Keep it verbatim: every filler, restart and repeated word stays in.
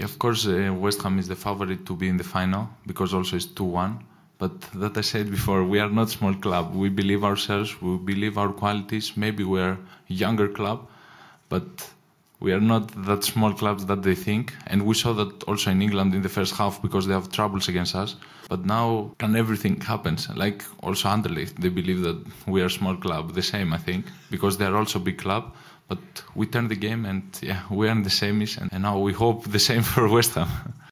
Of course, uh, West Ham is the favorite to be in the final, because also it's two one. But that I said before, we are not a small club. We believe ourselves, we believe our qualities. Maybe we are a younger club, but we are not that small clubs that they think. And we saw that also in England in the first half, because they have troubles against us. But now, and everything happens. Like also Anderlecht, they believe that we are a small club. The same, I think, because they are also a big club. But we turned the game, and yeah, we are in the semis, and now we hope the same for West Ham.